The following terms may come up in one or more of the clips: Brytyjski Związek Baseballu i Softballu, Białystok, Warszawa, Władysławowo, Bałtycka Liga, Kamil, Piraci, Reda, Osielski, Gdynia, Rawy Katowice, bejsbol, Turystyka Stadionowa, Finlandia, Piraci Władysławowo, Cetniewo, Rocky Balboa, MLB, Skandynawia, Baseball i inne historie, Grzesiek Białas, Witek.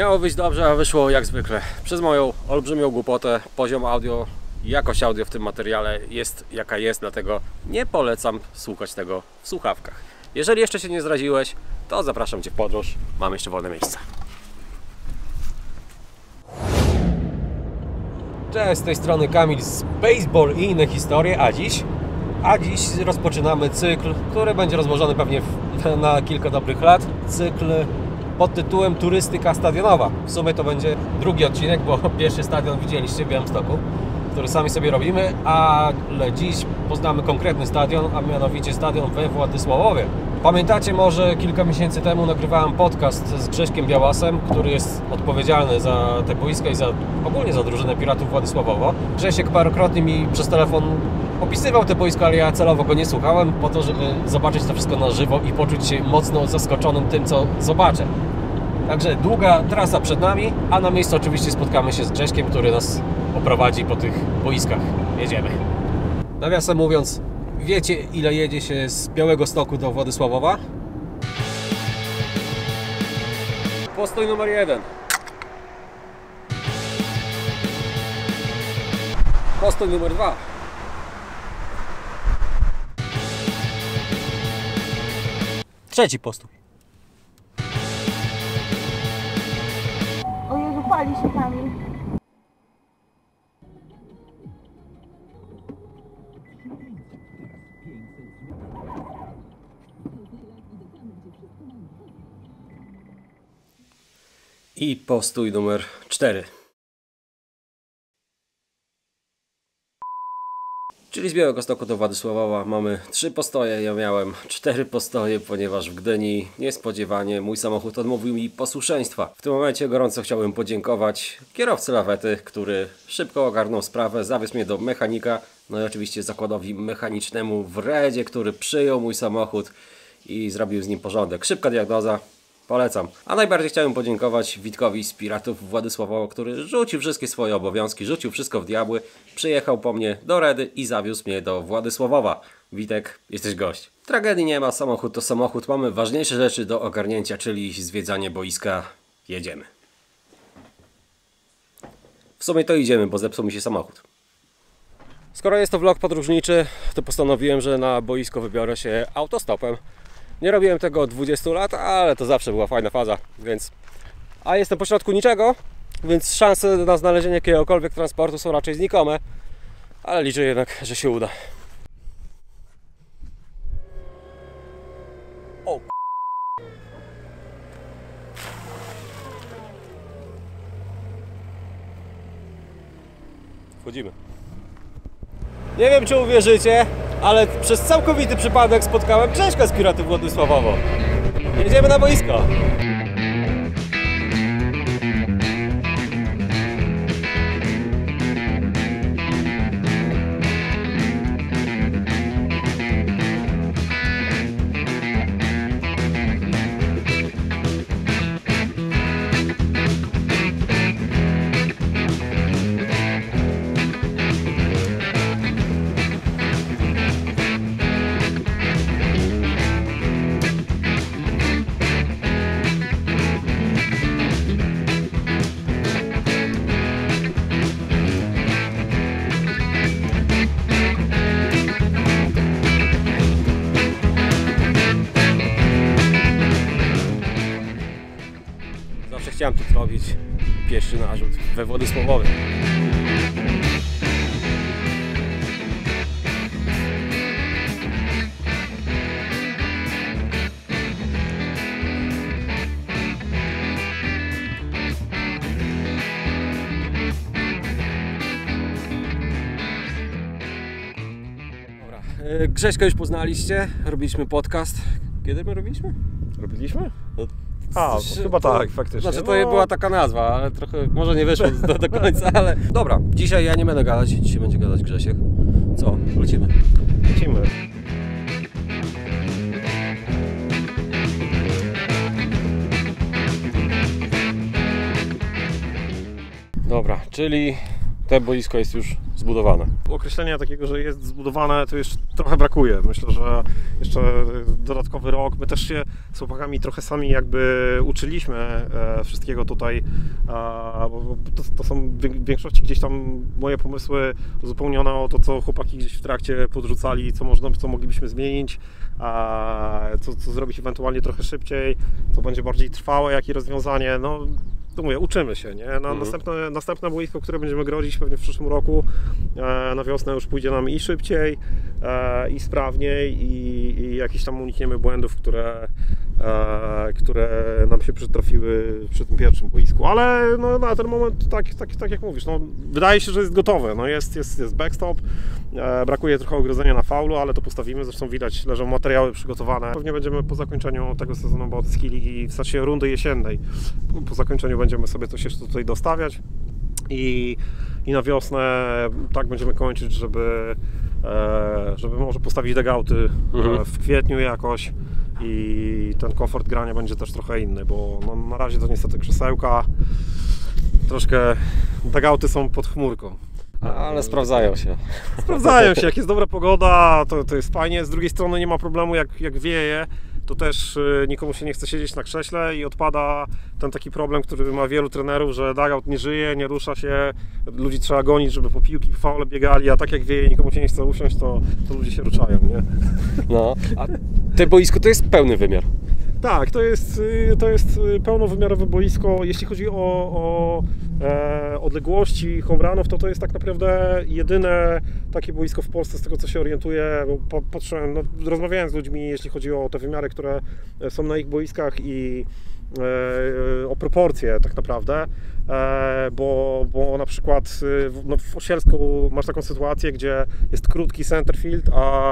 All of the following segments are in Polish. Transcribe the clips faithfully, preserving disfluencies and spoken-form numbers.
Miało wyjść dobrze, a wyszło jak zwykle. Przez moją olbrzymią głupotę poziom audio, jakość audio w tym materiale jest jaka jest, dlatego nie polecam słuchać tego w słuchawkach. Jeżeli jeszcze się nie zraziłeś, to zapraszam Cię w podróż, mam jeszcze wolne miejsca. Cześć, z tej strony Kamil z Baseball i inne historie, a dziś? A dziś rozpoczynamy cykl, który będzie rozłożony pewnie na kilka dobrych lat. Cykl pod tytułem Turystyka Stadionowa. W sumie to będzie drugi odcinek, bo pierwszy stadion widzieliście w Białymstoku, który sami sobie robimy, ale dziś poznamy konkretny stadion, a mianowicie stadion we Władysławowie. Pamiętacie może kilka miesięcy temu nagrywałem podcast z Grześkiem Białasem, który jest odpowiedzialny za te boiska i za, ogólnie za drużynę Piratów Władysławowo. Grzesiek parokrotnie mi przez telefon opisywał te boiska, ale ja celowo go nie słuchałem po to, żeby zobaczyć to wszystko na żywo i poczuć się mocno zaskoczonym tym, co zobaczę. Także długa trasa przed nami, a na miejscu oczywiście spotkamy się z Grześkiem, który nas oprowadzi po tych boiskach. Jedziemy. Nawiasem mówiąc, wiecie ile jedzie się z Białegostoku do Władysławowa? Postój numer jeden. Postój numer dwa. Trzeci postój. O Jezu, pali się Kamil. I postój numer cztery. Czyli z Białegostoku do Władysławowa mamy trzy postoje, ja miałem cztery postoje, ponieważ w Gdyni niespodziewanie mój samochód odmówił mi posłuszeństwa. W tym momencie gorąco chciałbym podziękować kierowcy lawety, który szybko ogarnął sprawę, zawiózł mnie do mechanika, no i oczywiście zakładowi mechanicznemu w Redzie, który przyjął mój samochód i zrobił z nim porządek. Szybka diagnoza. Polecam. A najbardziej chciałem podziękować Witkowi z Piratów Władysławowo, który rzucił wszystkie swoje obowiązki, rzucił wszystko w diabły, przyjechał po mnie do Redy i zawiózł mnie do Władysławowa. Witek, jesteś gość. Tragedii nie ma, samochód to samochód, mamy ważniejsze rzeczy do ogarnięcia, czyli zwiedzanie boiska. Jedziemy. W sumie to idziemy, bo zepsuł mi się samochód. Skoro jest to vlog podróżniczy, to postanowiłem, że na boisko wybiorę się autostopem. Nie robiłem tego od dwudziestu lat, ale to zawsze była fajna faza, więc... A jestem pośrodku niczego, więc szanse na znalezienie jakiegokolwiek transportu są raczej znikome, ale liczę jednak, że się uda. O k***. Wchodzimy. Nie wiem, czy uwierzycie, ale przez całkowity przypadek spotkałem Grześka z Piratów Władysławowo. Jedziemy na boisko. Chciałem tu zrobić pierwszy narzut we Władysławowie. Dobra, Grześka już poznaliście, robiliśmy podcast. Kiedy my robiliśmy? Robiliśmy? No. A, to, chyba tak, to, faktycznie. Znaczy to no. była taka nazwa, ale trochę może nie wyszło do, do końca, ale... Dobra, dzisiaj ja nie będę gadać, dzisiaj będzie gadać Grzesiek. Co? Lecimy. Lecimy. Dobra, czyli to boisko jest już zbudowane. Określenia takiego, że jest zbudowane, to jeszcze trochę brakuje. Myślę, że jeszcze dodatkowy rok. My też się z chłopakami trochę sami jakby uczyliśmy e, wszystkiego tutaj. E, bo to, to są w większości gdzieś tam moje pomysły uzupełnione o to, co chłopaki gdzieś w trakcie podrzucali, co, można, co moglibyśmy zmienić, e, co, co zrobić ewentualnie trochę szybciej, co będzie bardziej trwałe, jakie rozwiązanie. No, to mówię, uczymy się, nie? Na mhm. następne, następne boisko, które będziemy grozić pewnie w przyszłym roku, e, na wiosnę już pójdzie nam i szybciej, e, i sprawniej, i, i jakieś tam unikniemy błędów, które, e, które nam się przytrafiły przy tym pierwszym boisku. Ale no, na ten moment, tak, tak, tak jak mówisz, no, wydaje się, że jest gotowe. No, jest, jest, jest backstop, e, brakuje trochę ogrodzenia na faulu, ale to postawimy. Zresztą widać, leżą materiały przygotowane. Pewnie będziemy po zakończeniu tego sezonu Bałtyckiej Ligi, w sensie rundy jesiennej, po zakończeniu będziemy sobie coś jeszcze tutaj dostawiać i, i na wiosnę tak będziemy kończyć, żeby, e, żeby może postawić dugouty mhm. w kwietniu jakoś i ten komfort grania będzie też trochę inny, bo no, na razie to niestety krzesełka, troszkę dugouty są pod chmurką. Ale sprawdzają się. Sprawdzają się, jak jest dobra pogoda, to, to jest fajnie, z drugiej strony nie ma problemu jak, jak wieje. To też nikomu się nie chce siedzieć na krześle i odpada ten taki problem, który ma wielu trenerów, że dugout nie żyje, nie rusza się, ludzi trzeba gonić, żeby po piłki, po faule biegali, a tak jak wieje, nikomu się nie chce usiąść, to, to ludzie się ruszają, nie? No, a te boisko to jest pełny wymiar. Tak, to jest, to jest pełnowymiarowe boisko. Jeśli chodzi o, o e, odległości home runów, to to jest tak naprawdę jedyne takie boisko w Polsce, z tego co się orientuję, bo patrzyłem, no, rozmawiałem z ludźmi, jeśli chodzi o te wymiary, które są na ich boiskach i e, o proporcje tak naprawdę, e, bo, bo na przykład no, w Osielsku masz taką sytuację, gdzie jest krótki center field, a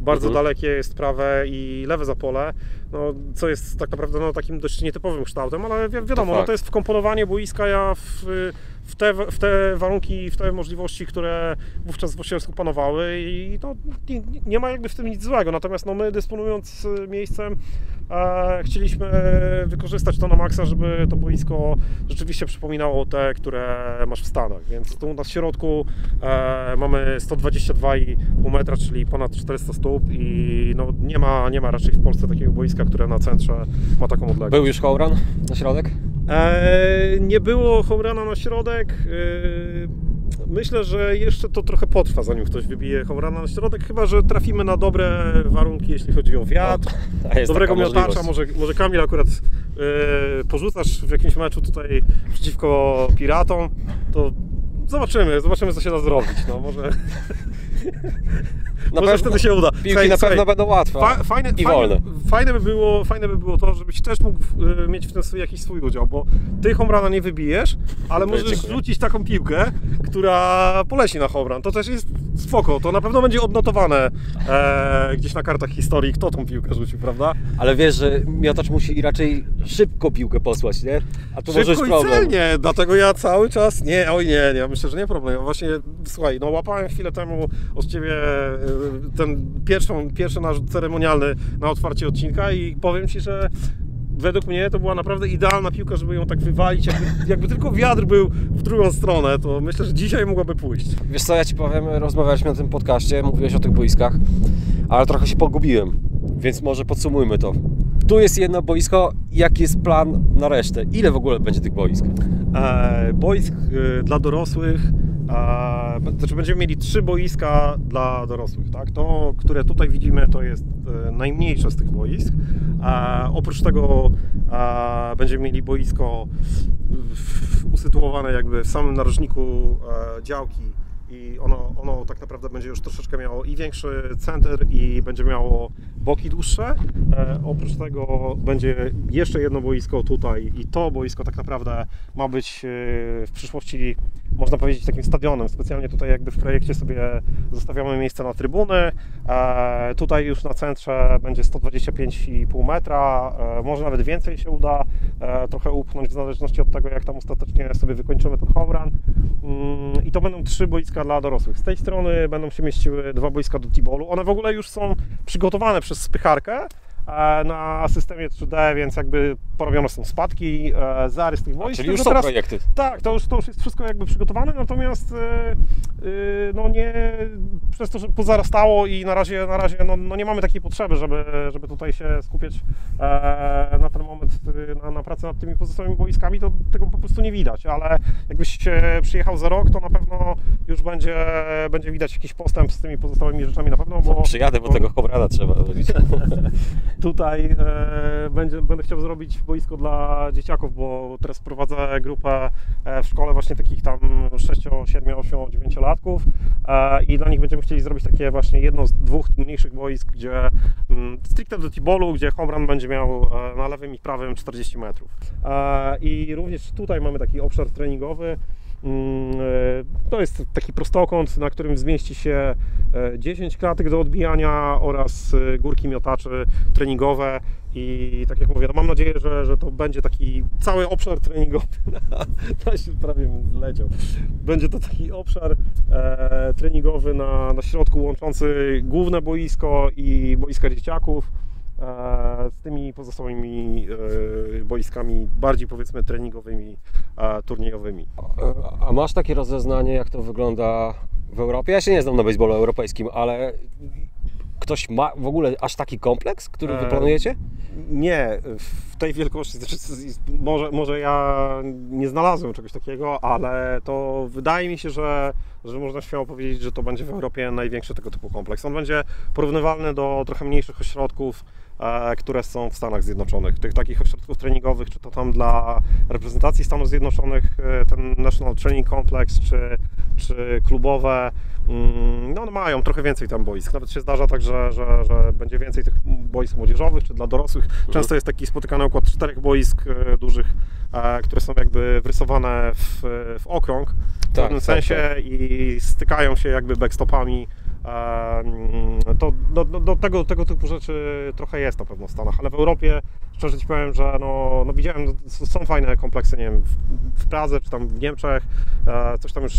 bardzo mhm. dalekie jest prawe i lewe zapole. No, co jest tak naprawdę no, takim dość nietypowym kształtem, ale wi wiadomo, to, no, to jest wkomponowanie boiska ja w, w, te, w te warunki, w te możliwości, które wówczas w Osielsku panowały i to nie, nie ma jakby w tym nic złego, natomiast no, my dysponując miejscem e, chcieliśmy wykorzystać to na maksa, żeby to boisko rzeczywiście przypominało te, które masz w Stanach, więc tu u nas w środku e, mamy sto dwadzieścia dwa i pół metra, czyli ponad czterysta stóp i no, nie, ma, nie ma raczej w Polsce takiego boiska, które na centrze ma taką odległość. Był już home run na środek? Eee, nie było home runa na środek. Eee, myślę, że jeszcze to trochę potrwa, zanim ktoś wybije home runa na środek, chyba że trafimy na dobre warunki, jeśli chodzi o wiatr. No, dobrego miotacza, może, może Kamil akurat eee, porzucasz w jakimś meczu tutaj przeciwko Piratom, to zobaczymy, zobaczymy co się da zrobić. No, może... Na może wtedy się uda. Piłki słuchaj, na pewno słuchaj, będą łatwe fa fajne, i wolne. Fajne, fajne, by było, fajne by było to, żebyś też mógł y, mieć w tym swój, jakiś swój udział, bo ty home runa nie wybijesz, ale no możesz dziękuję. Rzucić taką piłkę, która poleci na home run. To też jest spoko, to na pewno będzie odnotowane e, gdzieś na kartach historii, kto tą piłkę rzucił, prawda? Ale wiesz, że miotacz musi raczej szybko piłkę posłać, nie? A tu szybko i problem. Celnie, dlatego ja cały czas, nie, oj nie, nie, myślę, że nie problem. Właśnie, słuchaj, no łapałem chwilę temu od ciebie ten pierwszą, pierwszy narzut ceremonialny na otwarcie odcinka i powiem ci, że według mnie to była naprawdę idealna piłka, żeby ją tak wywalić, jakby, jakby tylko wiatr był w drugą stronę, to myślę, że dzisiaj mogłaby pójść. Wiesz co, ja ci powiem, rozmawialiśmy na tym podcaście, mówiłeś o tych boiskach, ale trochę się pogubiłem, więc może podsumujmy to. Tu jest jedno boisko, jaki jest plan na resztę? Ile w ogóle będzie tych boisk? E, boisk y, dla dorosłych, e, znaczy będziemy mieli trzy boiska dla dorosłych, tak? To, które tutaj widzimy, to jest e, najmniejsze z tych boisk. E, oprócz tego e, będziemy mieli boisko w, usytuowane jakby w samym narożniku e, działki i ono, ono tak naprawdę będzie już troszeczkę miało i większy center i będzie miało boki dłuższe. E, oprócz tego będzie jeszcze jedno boisko tutaj i to boisko tak naprawdę ma być e, w przyszłości, można powiedzieć, takim stadionem. Specjalnie tutaj jakby w projekcie sobie zostawiamy miejsce na trybuny. E, tutaj już na centrze będzie sto dwadzieścia pięć i pół metra, e, może nawet więcej się uda e, trochę upchnąć w zależności od tego, jak tam ostatecznie sobie wykończymy ten home run. E, I to będą trzy boiska dla dorosłych. Z tej strony będą się mieściły dwa boiska do t-ballu. One w ogóle już są przygotowane przez spycharkę na systemie trzy D, więc jakby porobiono są spadki, e, zarys tych wojsk. Czyli już są teraz, projekty. Tak, to już, to już jest wszystko jakby przygotowane, natomiast e, e, no nie, przez to, że pozarastało i na razie, na razie no, no nie mamy takiej potrzeby, żeby, żeby tutaj się skupiać e, na ten moment na, na pracy nad tymi pozostałymi boiskami, to tego po prostu nie widać, ale jakbyś przyjechał za rok, to na pewno już będzie, będzie widać jakiś postęp z tymi pozostałymi rzeczami na pewno, bo... Przyjadę, bo tego Chobrada trzeba robić. Tutaj e, będzie, będę chciał zrobić boisko dla dzieciaków, bo teraz prowadzę grupę w szkole właśnie takich tam sześć, siedem, osiem, dziewięć latków e, i dla nich będziemy chcieli zrobić takie właśnie jedno z dwóch mniejszych boisk, gdzie m, stricte do T-ballu, gdzie home run będzie miał e, na lewym i prawym czterdzieści metrów. E, I również tutaj mamy taki obszar treningowy. To jest taki prostokąt, na którym zmieści się dziesięć klatek do odbijania oraz górki miotaczy treningowe i tak jak mówię, no mam nadzieję, że, że to będzie taki cały obszar treningowy. Ja się prawie zleciał. Będzie to taki obszar e, treningowy na, na środku łączący główne boisko i boiska dzieciaków z tymi pozostałymi boiskami bardziej, powiedzmy, treningowymi, turniejowymi. A masz takie rozeznanie, jak to wygląda w Europie? Ja się nie znam na baseballu europejskim, ale ktoś ma w ogóle aż taki kompleks, który wy planujecie? Nie, w tej wielkości, znaczy, może, może ja nie znalazłem czegoś takiego, ale to wydaje mi się, że, że można śmiało powiedzieć, że to będzie w Europie największy tego typu kompleks. On będzie porównywalny do trochę mniejszych ośrodków, które są w Stanach Zjednoczonych. Tych takich ośrodków treningowych, czy to tam dla reprezentacji Stanów Zjednoczonych, ten National Training Complex, czy, czy klubowe, no, no mają trochę więcej tam boisk. Nawet się zdarza tak, że, że, że będzie więcej tych boisk młodzieżowych, czy dla dorosłych. Często jest taki spotykany okład czterech boisk dużych, które są jakby wrysowane w, w okrąg w tak, pewnym tak, sensie tak. I stykają się jakby backstopami. To do, do, do tego, tego typu rzeczy trochę jest na pewno w Stanach, ale w Europie szczerze ci powiem, że no, no widziałem, są fajne kompleksy, nie wiem, w, w Pradze czy tam w Niemczech, coś tam już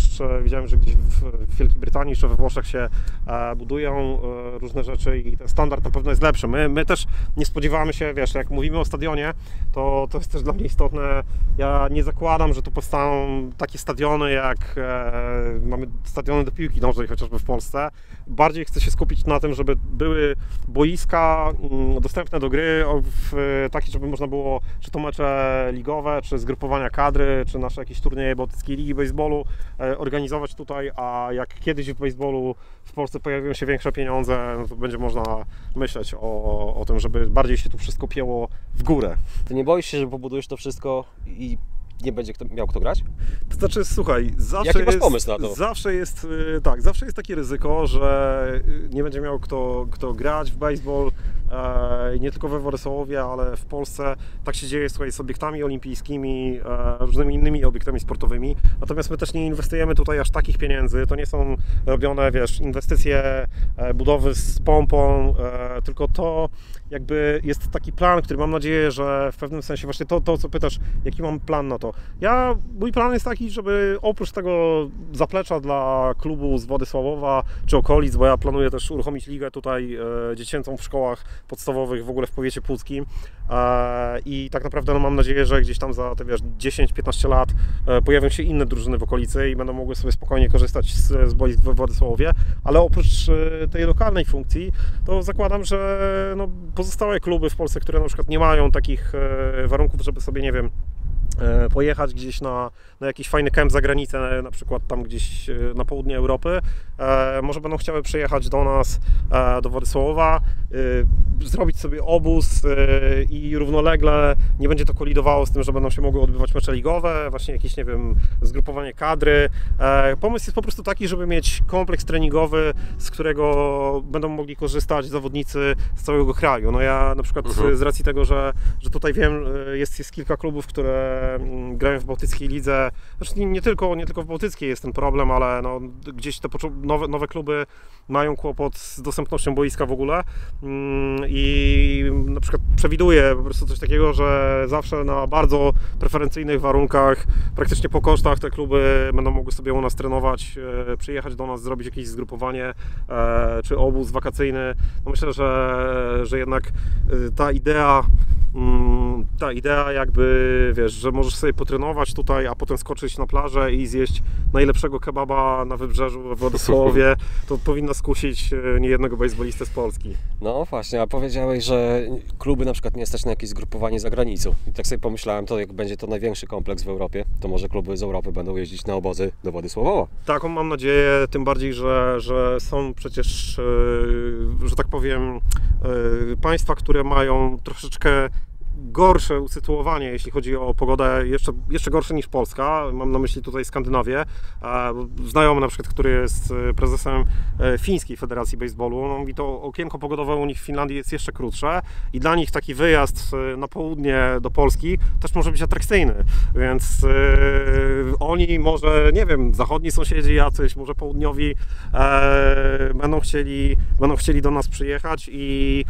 widziałem, że gdzieś w Wielkiej Brytanii czy we Włoszech się budują różne rzeczy i ten standard na pewno jest lepszy. My, my też nie spodziewamy się, wiesz, jak mówimy o stadionie, to, to jest też dla mnie istotne, ja nie zakładam, że tu powstaną takie stadiony jak e, mamy stadiony do piłki nożnej chociażby w Polsce. Bardziej chcę się skupić na tym, żeby były boiska dostępne do gry, takie, żeby można było, czy to mecze ligowe, czy zgrupowania kadry, czy nasze jakieś turnieje Bałtyckiej Ligi Bejsbolu organizować tutaj, a jak kiedyś w bejsbolu w Polsce pojawią się większe pieniądze, no to będzie można myśleć o, o tym, żeby bardziej się tu wszystko pięło w górę. Ty nie boisz się, że pobudujesz to wszystko i nie będzie kto, miał kto grać? To znaczy, słuchaj, zawsze Jaki jest, masz pomysł na to? Zawsze jest, tak, zawsze jest takie ryzyko, że nie będzie miał kto, kto grać w baseball, e, nie tylko we Władysławowie, ale w Polsce. Tak się dzieje, słuchaj, z obiektami olimpijskimi, e, różnymi innymi obiektami sportowymi. Natomiast my też nie inwestujemy tutaj aż takich pieniędzy. To nie są robione, wiesz, inwestycje, e, budowy z pompą, e, tylko to jakby jest taki plan, który mam nadzieję, że w pewnym sensie właśnie to, to co pytasz, jaki mam plan na to. Ja, mój plan jest taki, żeby oprócz tego zaplecza dla klubu z Władysławowa czy okolic, bo ja planuję też uruchomić ligę tutaj e, dziecięcą w szkołach podstawowych, w ogóle w powiecie puckim e, i tak naprawdę no, mam nadzieję, że gdzieś tam za te dziesięć-piętnaście lat e, pojawią się inne drużyny w okolicy i będą mogły sobie spokojnie korzystać z, z boisk we Władysławowie, ale oprócz e, tej lokalnej funkcji, to zakładam, że no, pozostałe kluby w Polsce, które na przykład nie mają takich e, warunków, żeby sobie, nie wiem, pojechać gdzieś na, na jakiś fajny kemp za granicę, na przykład tam gdzieś na południe Europy. E, może będą chciały przyjechać do nas, e, do Władysławowa, e, zrobić sobie obóz e, i równolegle nie będzie to kolidowało z tym, że będą się mogły odbywać mecze ligowe, właśnie jakieś, nie wiem, zgrupowanie kadry. E, pomysł jest po prostu taki, żeby mieć kompleks treningowy, z którego będą mogli korzystać zawodnicy z całego kraju. No ja na przykład mhm. z racji tego, że, że tutaj wiem, jest, jest kilka klubów, które grają w bałtyckiej lidze, znaczy nie tylko, nie tylko w bałtyckiej jest ten problem, ale no, gdzieś te nowe, nowe kluby mają kłopot z dostępnością boiska w ogóle i na przykład przewiduję po prostu coś takiego, że zawsze na bardzo preferencyjnych warunkach, praktycznie po kosztach te kluby będą mogły sobie u nas trenować, przyjechać do nas, zrobić jakieś zgrupowanie czy obóz wakacyjny. No myślę, że, że jednak ta idea ta idea jakby, wiesz, że możesz sobie potrenować tutaj, a potem skoczyć na plażę i zjeść najlepszego kebaba na wybrzeżu we Władysławowie, to powinno skusić niejednego baseballistę z Polski. No właśnie, a powiedziałeś, że kluby na przykład nie stać na jakieś zgrupowanie za granicą. I tak sobie pomyślałem, to jak będzie to największy kompleks w Europie, to może kluby z Europy będą jeździć na obozy do Władysławowa. Taką mam nadzieję, tym bardziej, że, że są przecież, że tak powiem, państwa, które mają troszeczkę gorsze usytuowanie, jeśli chodzi o pogodę, jeszcze, jeszcze gorsze niż Polska. Mam na myśli tutaj Skandynawię. Znajomy na przykład, który jest prezesem Fińskiej Federacji Baseballu, no i to okienko pogodowe u nich w Finlandii jest jeszcze krótsze i dla nich taki wyjazd na południe do Polski też może być atrakcyjny, więc yy, oni może, nie wiem, zachodni sąsiedzi jacyś, może południowi yy, będą chcieli, będą chcieli do nas przyjechać i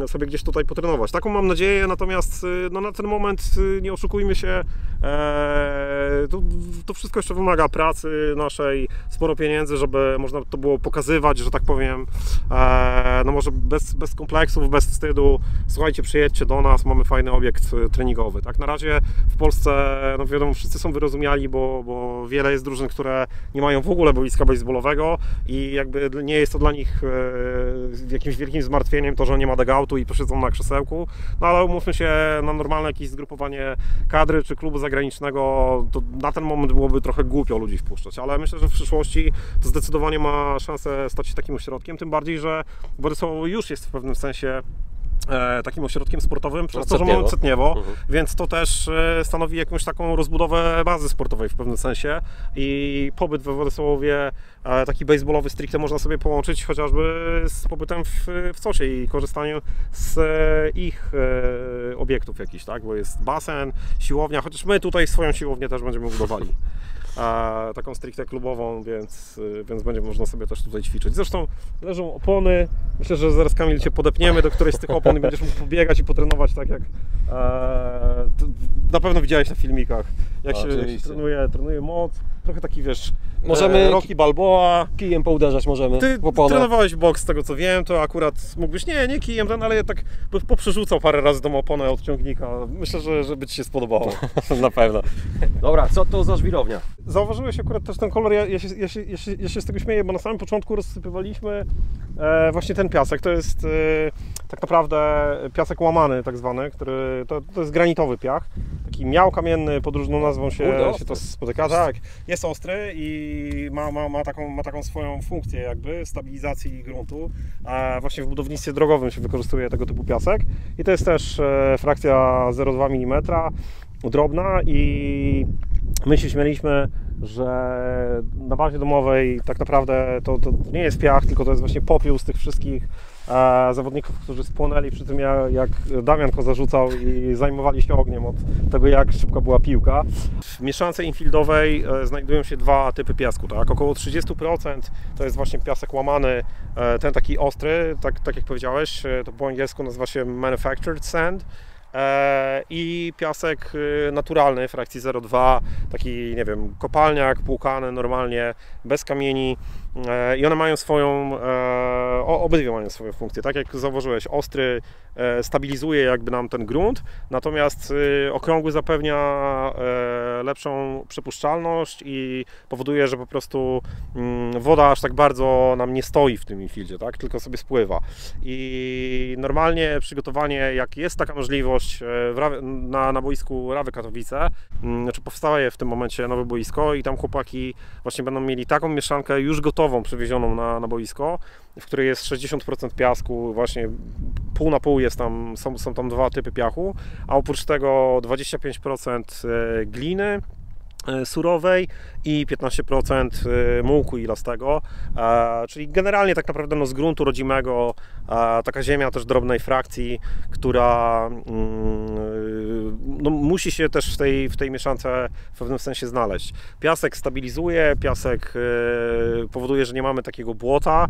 yy, sobie gdzieś tutaj potrenować. Taką mam nadzieję. Natomiast no, na ten moment nie oszukujmy się, e, to, to wszystko jeszcze wymaga pracy naszej, sporo pieniędzy, żeby można to było pokazywać, że tak powiem, e, no może bez, bez kompleksów, bez wstydu, słuchajcie, przyjedźcie do nas, mamy fajny obiekt treningowy. Tak na razie w Polsce, no wiadomo, wszyscy są wyrozumiali, bo, bo wiele jest drużyn, które nie mają w ogóle boiska baseballowego i jakby nie jest to dla nich e, jakimś wielkim zmartwieniem to, że nie ma dugoutu i posiedzą na krzesełku, no ale mówmy się, na normalne jakieś zgrupowanie kadry czy klubu zagranicznego to na ten moment byłoby trochę głupio ludzi wpuszczać, ale myślę, że w przyszłości to zdecydowanie ma szansę stać się takim ośrodkiem, tym bardziej, że Władysławowo już jest w pewnym sensie E, takim ośrodkiem sportowym, przez no, to, że mamy Cetniewo, mhm. więc to też e, stanowi jakąś taką rozbudowę bazy sportowej w pewnym sensie i pobyt we Władysławowie e, taki baseballowy stricte można sobie połączyć chociażby z pobytem w, w C O S ie i korzystaniem z e, ich e, obiektów jakichś, tak? Bo jest basen, siłownia, chociaż my tutaj swoją siłownię też będziemy budowali. E, taką stricte klubową, więc, e, więc będzie można sobie też tutaj ćwiczyć. Zresztą leżą opony, myślę, że zaraz, Kamil, cię podepniemy do którejś z tych opon i będziesz mógł pobiegać i potrenować tak jak e, na pewno widziałeś na filmikach, jak, się, jak się trenuje, trenuje moc, trochę taki, wiesz, możemy Rocky Balboa, kijem pouderzać możemy. Ty trenowałeś boks, z tego co wiem, to akurat mógłbyś, nie, nie kijem ten, ale ja tak poprzerzucał parę razy tą oponę od ciągnika. Myślę, że, że by ci się spodobało. Na pewno. Dobra, co to za żwirownia? Zauważyłeś akurat też ten kolor, ja, ja, się, ja, się, ja, się, ja się z tego śmieję, bo na samym początku rozsypywaliśmy e, właśnie ten piasek. To jest e, tak naprawdę piasek łamany tak zwany, który, to, to jest granitowy piach. Taki miał kamienny, pod różną nazwą się, Uda, się to spotyka. Tak, jest ostry i ma, ma, ma, taką, ma taką swoją funkcję jakby stabilizacji gruntu. E, właśnie w budownictwie drogowym się wykorzystuje tego typu piasek. I to jest też e, frakcja zero przecinek dwa milimetra, drobna i my się śmieliśmy, że na bazie domowej tak naprawdę to, to nie jest piach, tylko to jest właśnie popiół z tych wszystkich e, zawodników, którzy spłonęli przy tym, jak, jak Damianko zarzucał i zajmowali się ogniem od tego, jak szybka była piłka. W mieszance infieldowej e, znajdują się dwa typy piasku, tak? Około trzydzieści procent to jest właśnie piasek łamany, e, ten taki ostry, tak, tak jak powiedziałeś, e, to po angielsku nazywa się manufactured sand. I piasek naturalny frakcji zero przecinek dwa, taki, nie wiem, kopalniak, płukany normalnie, bez kamieni, i one mają swoją, obydwie mają swoją funkcję, tak jak zauważyłeś, ostry stabilizuje jakby nam ten grunt, natomiast okrągły zapewnia lepszą przepuszczalność i powoduje, że po prostu woda aż tak bardzo nam nie stoi w tym infieldzie, tak, tylko sobie spływa. I normalnie przygotowanie, jak jest taka możliwość, w, na, na boisku Rawy Katowice, znaczy powstaje w tym momencie nowe boisko i tam chłopaki właśnie będą mieli taką mieszankę już gotową, przywiezioną na, na boisko, w której jest sześćdziesiąt procent piasku, właśnie pół na pół jest tam, są, są tam dwa typy piachu, a oprócz tego dwadzieścia pięć procent gliny surowej i piętnaście procent mułku ilastego, czyli generalnie tak naprawdę no z gruntu rodzimego, taka ziemia też drobnej frakcji, która no, musi się też w tej, w tej mieszance w pewnym sensie znaleźć. Piasek stabilizuje, piasek powoduje, że nie mamy takiego błota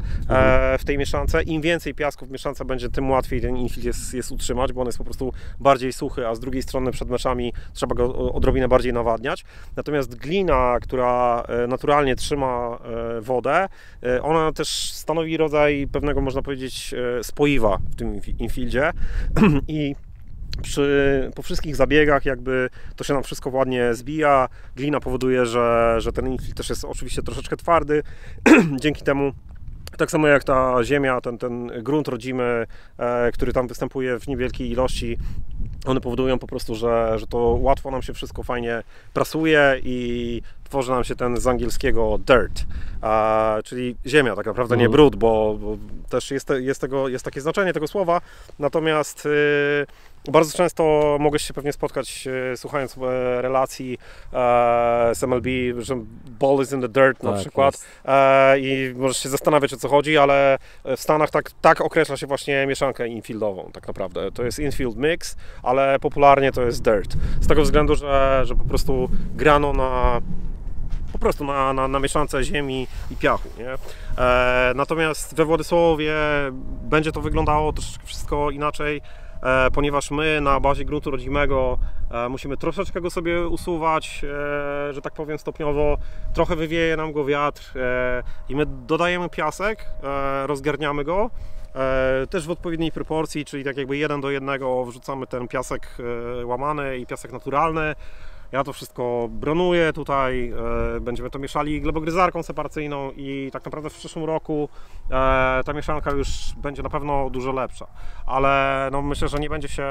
w tej mieszance. Im więcej piasku w mieszance będzie, tym łatwiej ten infield jest, jest utrzymać, bo on jest po prostu bardziej suchy, a z drugiej strony przed meczami trzeba go odrobinę bardziej nawadniać. Natomiast glina, która naturalnie trzyma wodę, ona też stanowi rodzaj pewnego, można powiedzieć, spoiwa w tym infieldzie i Przy, po wszystkich zabiegach jakby to się nam wszystko ładnie zbija, glina powoduje, że, że ten infil też jest oczywiście troszeczkę twardy, dzięki temu tak samo jak ta ziemia, ten, ten grunt rodzimy, e, który tam występuje w niewielkiej ilości, one powodują po prostu, że, że to łatwo nam się wszystko fajnie prasuje i tworzy nam się ten z angielskiego dirt, e, czyli ziemia tak naprawdę, nie brud, bo, bo też jest, te, jest, tego, jest takie znaczenie tego słowa, natomiast y, bardzo często mogę się pewnie spotkać, e, słuchając e, relacji e, z M L B, że ball is in the dirt na tak, przykład e, i możesz się zastanawiać, o co chodzi, ale w Stanach tak, tak określa się właśnie mieszankę infieldową tak naprawdę. To jest infield mix, ale popularnie to jest dirt. Z tego względu, że, że po prostu grano na po prostu na, na, na mieszance ziemi i piachu, nie? E, natomiast we Władysławowie będzie to wyglądało troszeczkę wszystko inaczej, e, ponieważ my na bazie gruntu rodzimego e, musimy troszeczkę go sobie usuwać, e, że tak powiem stopniowo, trochę wywieje nam go wiatr e, i my dodajemy piasek, e, rozgarniamy go e, też w odpowiedniej proporcji, czyli tak jakby jeden do jednego wrzucamy ten piasek e, łamany i piasek naturalny. Ja to wszystko bronuję tutaj, e, będziemy to mieszali glebogryzarką separacyjną i tak naprawdę w przyszłym roku e, ta mieszanka już będzie na pewno dużo lepsza. Ale no, myślę, że nie będzie się,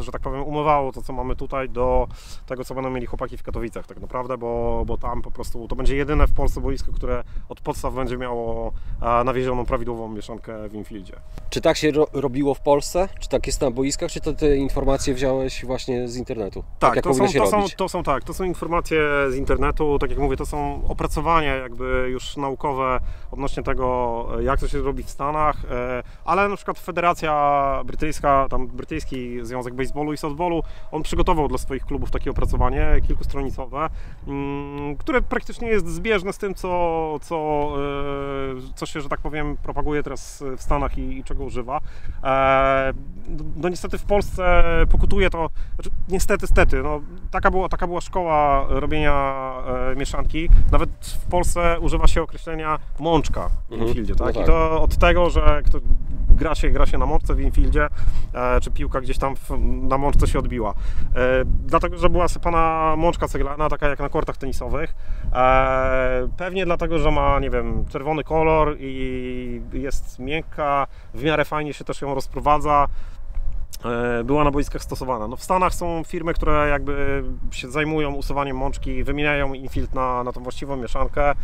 że tak powiem, umywało to, co mamy tutaj do tego, co będą mieli chłopaki w Katowicach tak naprawdę, bo, bo tam po prostu to będzie jedyne w Polsce boisko, które od podstaw będzie miało e, nawiezioną prawidłową mieszankę w infieldzie. Czy tak się ro robiło w Polsce? Czy tak jest na boiskach? Czy to te informacje wziąłeś właśnie z internetu? Tak, tak jak to powinno są, się to robić? Są, to To są tak, to są informacje z internetu, tak jak mówię, to są opracowania jakby już naukowe odnośnie tego, jak to się robi w Stanach, ale na przykład Federacja Brytyjska, tam Brytyjski Związek Baseballu i Softballu, on przygotował dla swoich klubów takie opracowanie kilkustronicowe, które praktycznie jest zbieżne z tym, co, co, co się, że tak powiem, propaguje teraz w Stanach i, i czego używa. No niestety w Polsce pokutuje to, znaczy niestety, stety, no taka była Taka była szkoła robienia e, mieszanki. Nawet w Polsce używa się określenia mączka w infieldzie. Tak? No tak. I to od tego, że kto gra się, gra się na mączce w infieldzie, e, czy piłka gdzieś tam w, na mączce się odbiła. E, dlatego, że była sypana mączka ceglana, taka jak na kortach tenisowych. E, pewnie dlatego, że ma, nie wiem, czerwony kolor i jest miękka, w miarę fajnie się też ją rozprowadza. Była na boiskach stosowana. No w Stanach są firmy, które jakby się zajmują usuwaniem mączki, wymieniają infield na, na tą właściwą mieszankę, e,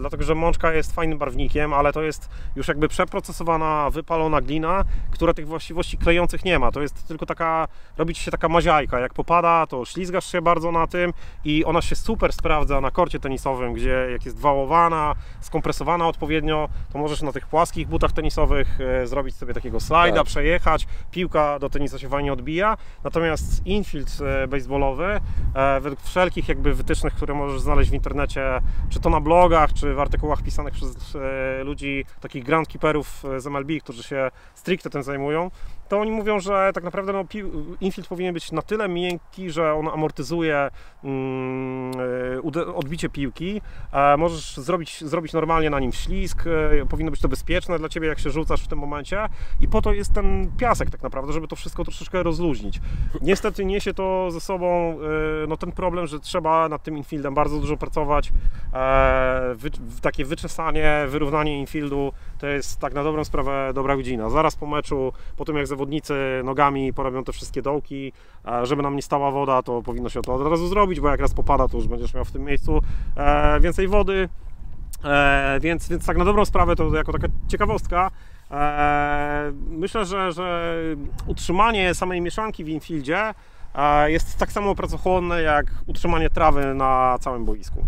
dlatego że mączka jest fajnym barwnikiem, ale to jest już jakby przeprocesowana, wypalona glina, która tych właściwości klejących nie ma. To jest tylko taka, robi ci się taka maziajka. Jak popada, to ślizgasz się bardzo na tym i ona się super sprawdza na korcie tenisowym, gdzie jak jest wałowana, skompresowana odpowiednio, to możesz na tych płaskich butach tenisowych e, zrobić sobie takiego slajda, tak. Przejechać, piłka do tenisa się fajnie odbija, natomiast infield baseballowy e, według wszelkich jakby wytycznych, które możesz znaleźć w internecie, czy to na blogach, czy w artykułach pisanych przez e, ludzi, takich groundkeeperów z M L B, którzy się stricte tym zajmują, to oni mówią, że tak naprawdę no, infield powinien być na tyle miękki, że on amortyzuje mm, odbicie piłki, e, możesz zrobić, zrobić normalnie na nim ślizg, e, powinno być to bezpieczne dla Ciebie, jak się rzucasz w tym momencie i po to jest ten piasek tak naprawdę, żeby to wszystko troszeczkę rozluźnić. Niestety niesie to ze sobą e, no, ten problem, że trzeba nad tym infieldem bardzo dużo pracować, e, wy, takie wyczesanie, wyrównanie infieldu to jest tak na dobrą sprawę dobra godzina. Zaraz po meczu, po tym jak zawodnicy nogami porobią te wszystkie dołki, żeby nam nie stała woda, to powinno się to od razu zrobić, bo jak raz popada, to już będziesz miał w tym miejscu więcej wody, więc, więc tak na dobrą sprawę to jako taka ciekawostka. Myślę, że, że utrzymanie samej mieszanki w infieldzie jest tak samo pracochłonne jak utrzymanie trawy na całym boisku.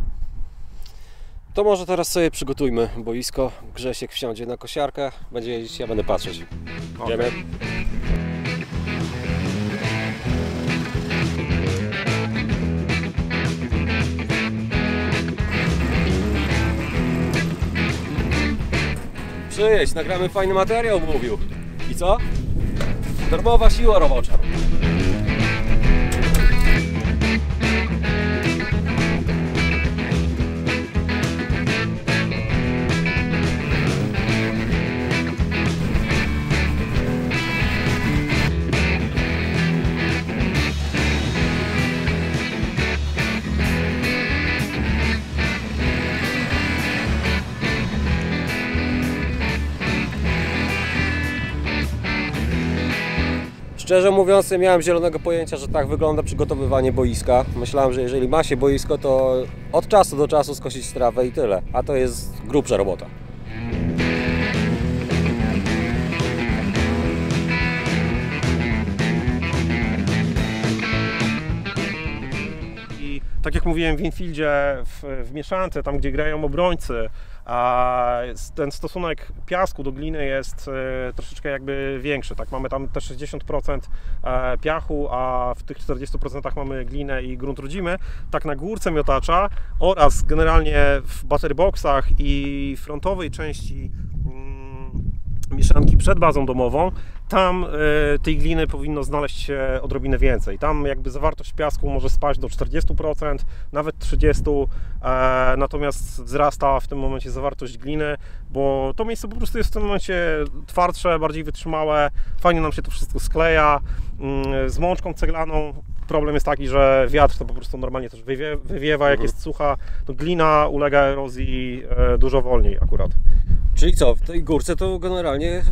To może teraz sobie przygotujmy boisko, Grzesiek wsiądzie na kosiarkę, będzie jeździć, ja będę patrzeć. Idziemy. Przyjeźdź, nagramy fajny materiał, mówił. I co? Darmowa siła robocza. Szczerze mówiąc, nie miałem zielonego pojęcia, że tak wygląda przygotowywanie boiska. Myślałem, że jeżeli ma się boisko, to od czasu do czasu skosić trawę i tyle, a to jest grubsza robota. Tak jak mówiłem, w infieldzie, w, w mieszance, tam gdzie grają obrońcy, a ten stosunek piasku do gliny jest e, troszeczkę jakby większy. Tak? Mamy tam te sześćdziesiąt procent e, piachu, a w tych czterdziestu procentach mamy glinę i grunt rodzimy. Tak na górce miotacza oraz generalnie w batterboxach i frontowej części mm, mieszanki przed bazą domową, tam y, tej gliny powinno znaleźć się odrobinę więcej. Tam jakby zawartość piasku może spaść do czterdziestu procent, nawet trzydziestu procent, e, natomiast wzrasta w tym momencie zawartość gliny, bo to miejsce po prostu jest w tym momencie twardsze, bardziej wytrzymałe, fajnie nam się to wszystko skleja. Y, z mączką ceglaną problem jest taki, że wiatr to po prostu normalnie też wywie, wywiewa, jak mhm. jest sucha, to glina ulega erozji e, dużo wolniej akurat. Czyli co, w tej górce to generalnie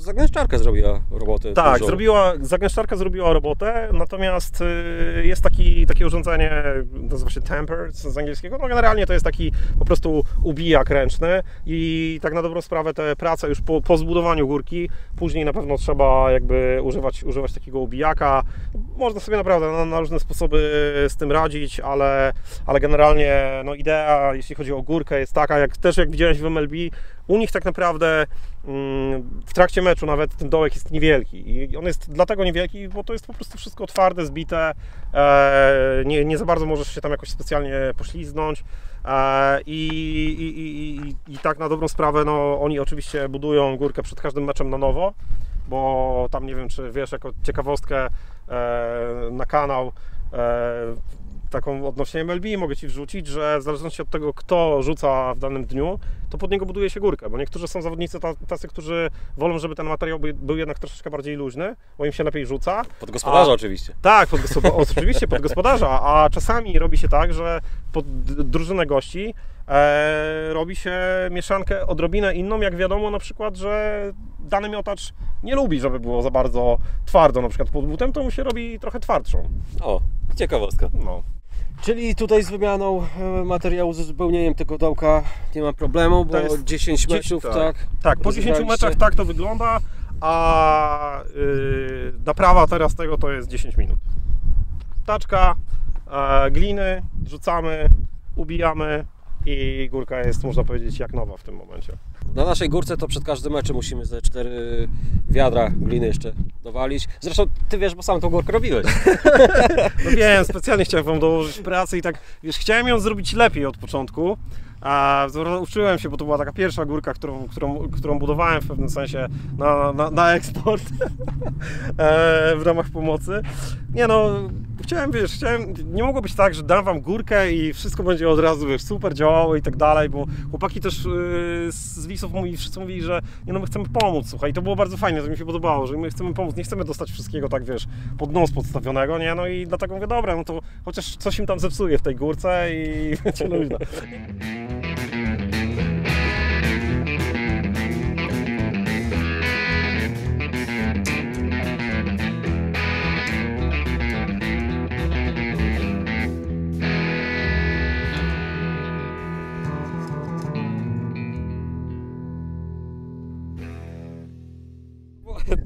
zagęszczarka zrobiła robotę. Tak, zrobiła, zagęszczarka zrobiła robotę, natomiast jest taki, takie urządzenie, nazywa się tamper z angielskiego, no generalnie to jest taki po prostu ubijak ręczny i tak na dobrą sprawę te prace już po, po zbudowaniu górki, później na pewno trzeba jakby używać, używać takiego ubijaka. Można sobie naprawdę na, na różne sposoby z tym radzić, ale, ale generalnie no idea, jeśli chodzi o górkę, jest taka, jak też jak widziałeś w M L B, u nich tak naprawdę w trakcie meczu nawet ten dołek jest niewielki i on jest dlatego niewielki, bo to jest po prostu wszystko twarde, zbite, nie, nie za bardzo możesz się tam jakoś specjalnie poślizgnąć i, i, i, i tak na dobrą sprawę no, oni oczywiście budują górkę przed każdym meczem na nowo, bo tam nie wiem czy wiesz, jako ciekawostkę na kanał taką odnośnie M L B mogę Ci wrzucić, że w zależności od tego, kto rzuca w danym dniu, to pod niego buduje się górkę, bo niektórzy są zawodnicy tacy, którzy wolą, żeby ten materiał był jednak troszeczkę bardziej luźny, bo im się lepiej rzuca. Pod gospodarza a, oczywiście. Tak, pod, oczywiście pod gospodarza, a czasami robi się tak, że pod drużynę gości e, robi się mieszankę odrobinę inną, jak wiadomo na przykład, że dany miotacz nie lubi, żeby było za bardzo twardo, na przykład pod butem, to mu się robi trochę twardszą. O, ciekawostka. No. Czyli tutaj z wymianą materiału, z uzupełnieniem tego dołka nie ma problemu, bo jest dziesięć meczów, tak? Tak, tak po dziesięciu meczach tak to wygląda, a yy, naprawa teraz tego to jest dziesięć minut. Taczka, e, gliny, rzucamy, ubijamy i górka jest, można powiedzieć, jak nowa w tym momencie. Na naszej górce to przed każdym meczem musimy ze cztery wiadra gliny jeszcze dowalić. Zresztą Ty wiesz, bo sam tą górkę robiłeś. No wiem, specjalnie chciałem Wam dołożyć pracy i tak, wiesz, chciałem ją zrobić lepiej od początku. A uczyłem się, bo to była taka pierwsza górka, którą, którą, którą budowałem w pewnym sensie na, na, na eksport w ramach pomocy. Nie no, chciałem, wiesz, chciałem, nie mogło być tak, że dam Wam górkę i wszystko będzie od razu, wiesz, super działało i tak dalej, bo chłopaki też yy, z Wisów mówi, wszyscy mówili, że nie no, my chcemy pomóc, słuchaj, i to było bardzo fajne, to mi się podobało, że my chcemy pomóc, nie chcemy dostać wszystkiego tak, wiesz, pod nos podstawionego, nie, no i dlatego mówię, dobra, no to chociaż coś im tam zepsuje w tej górce i będzie luźno.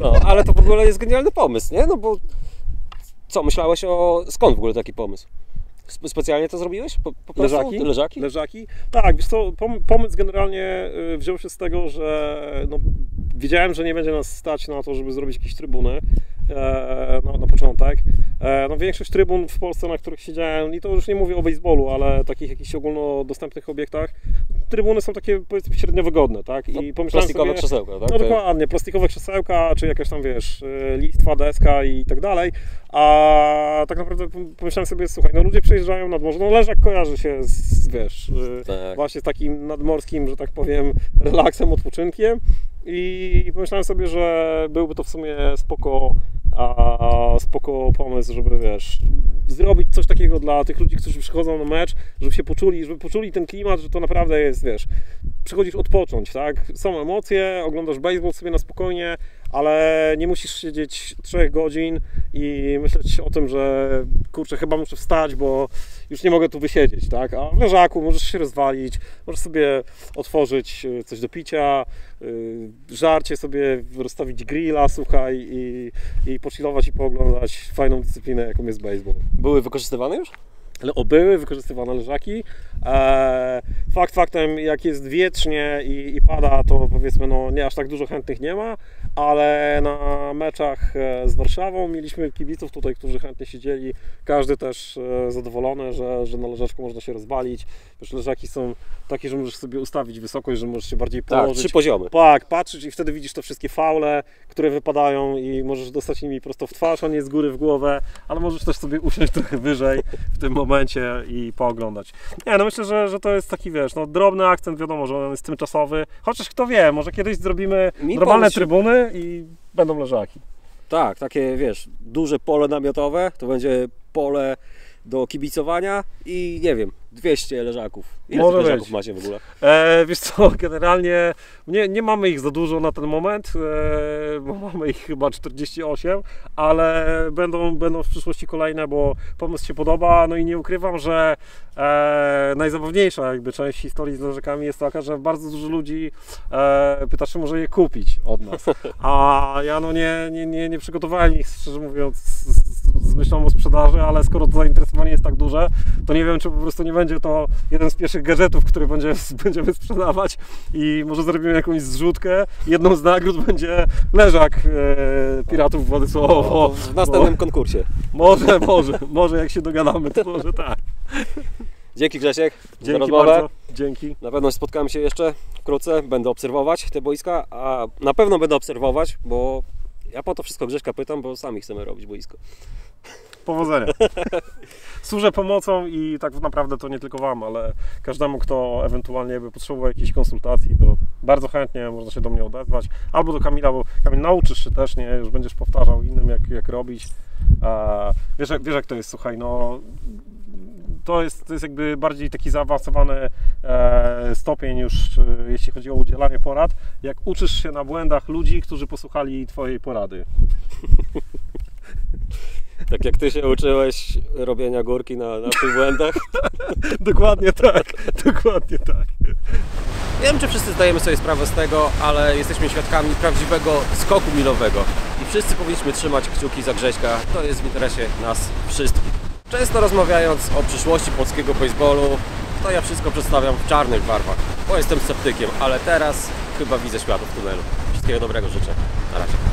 No, ale to w ogóle jest genialny pomysł, nie? No bo co, myślałeś o... skąd w ogóle taki pomysł? Spe specjalnie to zrobiłeś? Po, po prostu? Leżaki? Leżaki? Leżaki? Tak, wiesz co, pom pomysł generalnie wziął się z tego, że no, wiedziałem, że nie będzie nas stać na to, żeby zrobić jakieś trybuny e, no, na początek. E, no, większość trybun w Polsce, na których siedziałem, i to już nie mówię o baseballu, ale takich jakichś ogólnodostępnych obiektach, trybuny są takie, powiedzmy, średnio wygodne, tak? I no, pomyślałem plastikowe sobie, krzesełka, tak? No dokładnie, plastikowe krzesełka, czy jakaś tam, wiesz, listwa, deska i tak dalej, a tak naprawdę pomyślałem sobie, słuchaj, no ludzie przejeżdżają nad morze, no leżak kojarzy się z, wiesz, tak, właśnie z takim nadmorskim, że tak powiem, relaksem, odpoczynkiem i pomyślałem sobie, że byłby to w sumie spoko, a spoko pomysł, żeby, wiesz, zrobić coś takiego dla tych ludzi, którzy przychodzą na mecz, żeby się poczuli, żeby poczuli ten klimat, że to naprawdę jest, wiesz, przychodzisz odpocząć, tak? Są emocje, oglądasz baseball sobie na spokojnie, ale nie musisz siedzieć trzech godzin i myśleć o tym, że kurczę, chyba muszę wstać, bo już nie mogę tu wysiedzieć, tak? A w leżaku możesz się rozwalić, możesz sobie otworzyć coś do picia, żarcie sobie, rozstawić grilla, słuchaj, i, i pochillować i pooglądać fajną dyscyplinę, jaką jest baseball. Były wykorzystywane już? Były wykorzystywane leżaki. Eee, fakt faktem, jak jest wietrznie i, i pada, to powiedzmy, no nie aż tak dużo chętnych nie ma, ale na meczach z Warszawą mieliśmy kibiców tutaj, którzy chętnie siedzieli. Każdy też zadowolony, że, że na leżaczku można się rozwalić. Wiesz, leżaki są takie, że możesz sobie ustawić wysokość, że możesz się bardziej położyć. Tak, trzy poziomy. Tak, patrzysz i wtedy widzisz te wszystkie faule, które wypadają i możesz dostać nimi prosto w twarz, a nie z góry w głowę, ale możesz też sobie usiąść trochę wyżej w tym momencie i pooglądać. Nie, no myślę, że, że to jest taki, wiesz, no drobny akcent, wiadomo, że on jest tymczasowy, chociaż kto wie, może kiedyś zrobimy Mi normalne pomysł... trybuny i będą leżaki. Tak, takie, wiesz, duże pole namiotowe, to będzie pole do kibicowania i nie wiem, dwieście leżaków. Ile może leżaków być. Macie w ogóle? E, wiesz co, generalnie nie, nie mamy ich za dużo na ten moment, e, bo mamy ich chyba czterdzieści osiem, ale będą, będą w przyszłości kolejne, bo pomysł się podoba, no i nie ukrywam, że e, najzabawniejsza jakby część historii z leżakami jest taka, że bardzo dużo ludzi e, pyta, czy może je kupić od nas, a ja no nie, nie, nie, nie przygotowałem ich, szczerze mówiąc, z, z myślą o sprzedaży, ale skoro to zainteresowanie jest tak duże, to nie wiem, czy po prostu nie będzie to jeden z pierwszych gadżetów, który będzie, będziemy sprzedawać i może zrobimy jakąś zrzutkę. Jedną z nagród będzie leżak e, Piratów Władysławowo. W następnym bo, konkursie. Może, może, może jak się dogadamy, to może tak. Dzięki Grzesiek. Dzięki za rozmowę. Bardzo. Dzięki. Na pewno spotkamy się jeszcze wkrótce, będę obserwować te boiska, a na pewno będę obserwować, bo ja po to wszystko Grześka pytam, bo sami chcemy robić boisko. Powodzenia. Służę pomocą i tak naprawdę to nie tylko Wam, ale każdemu, kto ewentualnie by potrzebował jakiejś konsultacji, to bardzo chętnie można się do mnie odezwać. Albo do Kamila, bo Kamil, nauczysz się też, nie? Już będziesz powtarzał innym, jak, jak robić. Eee, wiesz, jak, wiesz jak to jest, słuchaj, no... To jest, to jest jakby bardziej taki zaawansowany e, stopień już, e, jeśli chodzi o udzielanie porad, jak uczysz się na błędach ludzi, którzy posłuchali Twojej porady. Tak jak Ty się uczyłeś robienia górki na, na tych błędach. Dokładnie tak, dokładnie tak. Nie wiem, czy wszyscy zdajemy sobie sprawę z tego, ale jesteśmy świadkami prawdziwego skoku milowego. I wszyscy powinniśmy trzymać kciuki za Grześka. To jest w interesie nas wszystkich. Często rozmawiając o przyszłości polskiego baseballu, to ja wszystko przedstawiam w czarnych barwach, bo jestem sceptykiem, ale teraz chyba widzę światło w tunelu. Wszystkiego dobrego życzę. Na razie.